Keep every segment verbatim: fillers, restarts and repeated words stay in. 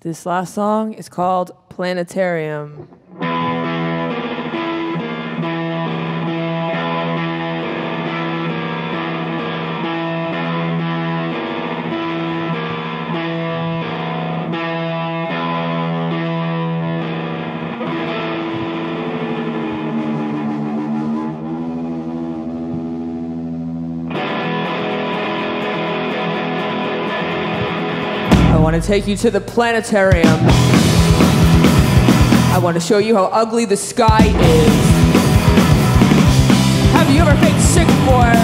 This last song is called Planetarium. I want to take you to the planetarium. I want to show you how ugly the sky is. Have you ever faked sick before?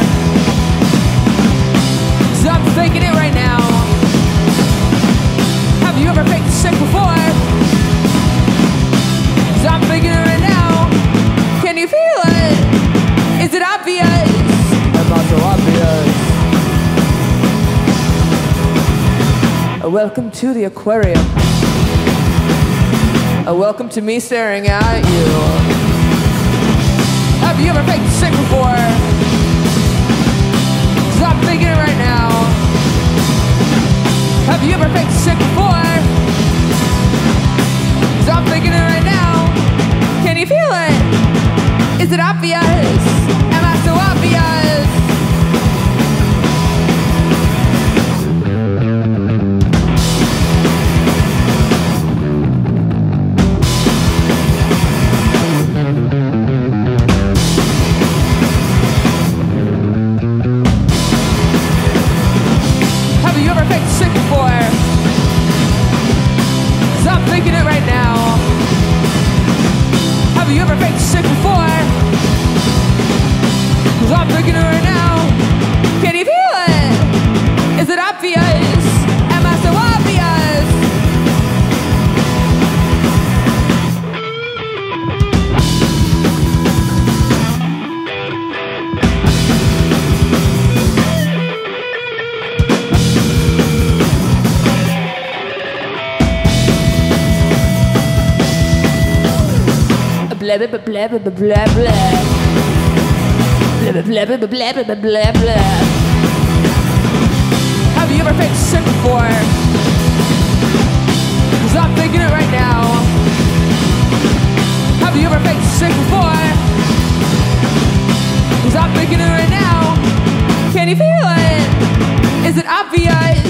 Stop faking it right now. Have you ever faked sick before? Stop faking it right now. Can you feel it? Is it obvious? That's not so obvious. Welcome to the aquarium. A welcome to me staring at you. Have you ever faked sick before? Stop thinking it right now. Have you ever faked sick before? Stop thinking it right now. Can you feel it? Is it obvious? Am I so obvious? Blah blah blah blah blah blah blah blah blah blah blah blah. Have you ever faked sick before? Stop faking it right now. Have you ever faked sick before? Stop faking it right now. Can you feel it? Is it obvious?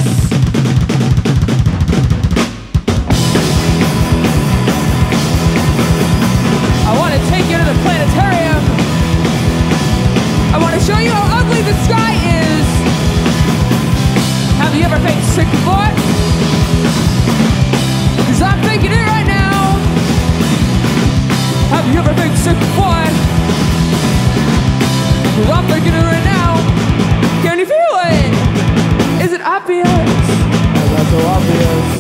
Take you to the planetarium. I want to show you how ugly the sky is. Have you ever faked sick before? Cause I'm faking it right now. Have you ever faked sick before? Cause I'm faking it right now. Can you feel it? Is it obvious? That's so obvious.